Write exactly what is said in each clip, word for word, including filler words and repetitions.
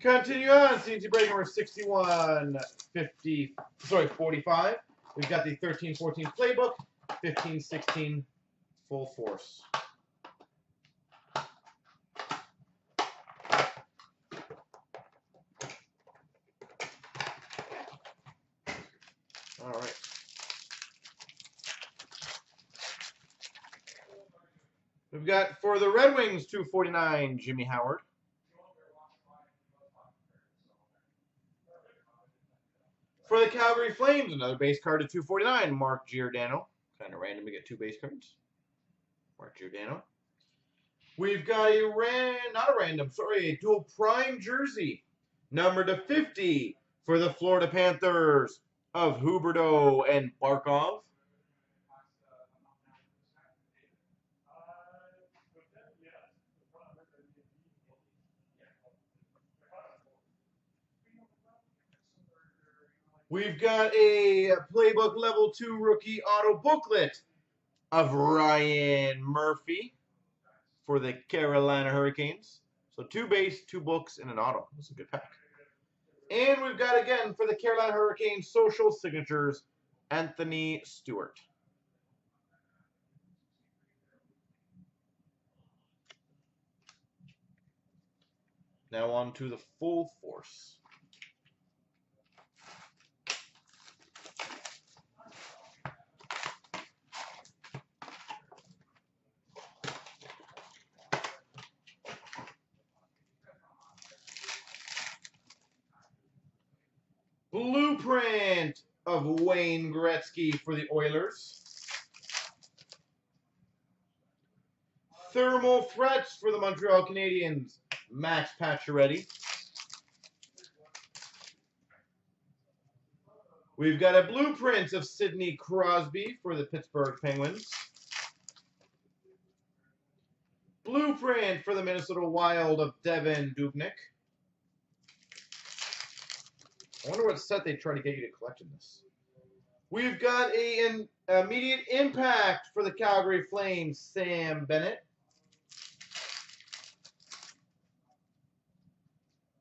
Continue on, C N C break number sixty-one, fifty, sorry, forty-five. We've got the thirteen fourteen playbook, fifteen sixteen full force. All right. We've got for the Red Wings two forty-nine, Jimmy Howard. For the Calgary Flames, another base card at two forty-nine, Mark Giordano. Kind of random to get two base cards. Mark Giordano. We've got a ran, not a random, sorry, a dual prime jersey, number to fifty for the Florida Panthers of Huberdeau and Barkov. We've got a Playbook Level two Rookie Auto Booklet of Ryan Murphy for the Carolina Hurricanes. So two base, two books, and an auto. That's a good pack. And we've got, again, for the Carolina Hurricanes, Social Signatures, Anthony Stewart. Now on to the full force. Blueprint of Wayne Gretzky for the Oilers. Thermal Threats for the Montreal Canadiens, Max Pacioretty. We've got a blueprint of Sidney Crosby for the Pittsburgh Penguins. Blueprint for the Minnesota Wild of Devin Dubnyk. I wonder what set they try to get you to collect in this. We've got an immediate impact for the Calgary Flames, Sam Bennett.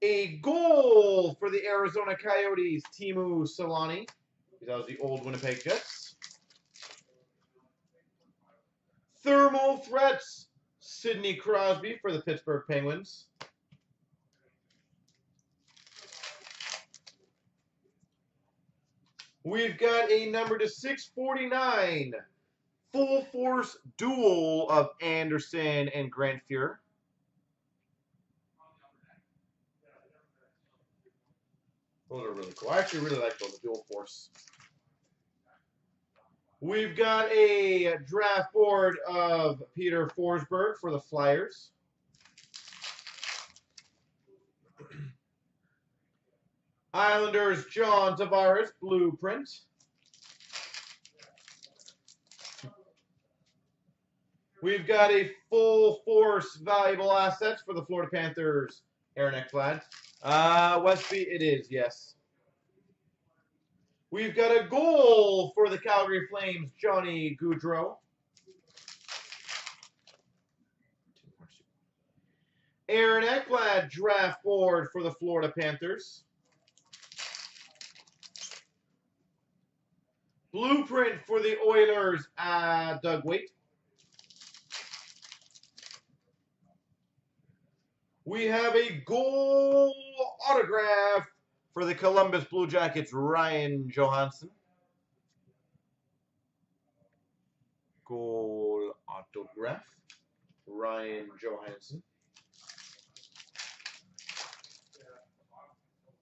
A goal for the Arizona Coyotes, Teemu Selanne. That was the old Winnipeg Jets. Thermal Threats, Sidney Crosby for the Pittsburgh Penguins. We've got a number to six forty-nine full force duel of Anderson and Grant Fuhrer. Those are really cool. I actually really like those dual force. We've got a draft board of Peter Forsberg for the Flyers. Islanders, John Tavares, Blueprint. We've got a full force valuable assets for the Florida Panthers, Aaron Ekblad. Uh, Westby, it is, yes. We've got a goal for the Calgary Flames, Johnny Goudreau. Aaron Ekblad, draft board for the Florida Panthers. Blueprint for the Oilers, uh, Doug Weight. We have a goal autograph for the Columbus Blue Jackets, Ryan Johansen. Goal autograph, Ryan Johansen.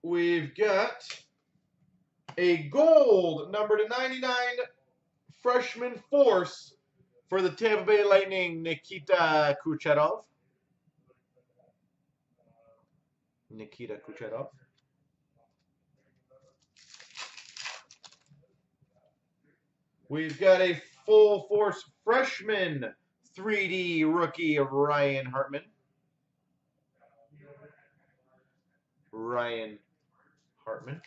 We've got a gold, number to ninety-nine, freshman force for the Tampa Bay Lightning, Nikita Kucherov. Nikita Kucherov. We've got a full force freshman three D rookie of Ryan Hartman. Ryan Hartman.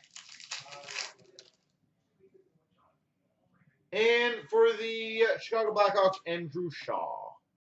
And for the Chicago Blackhawks, Andrew Shaw.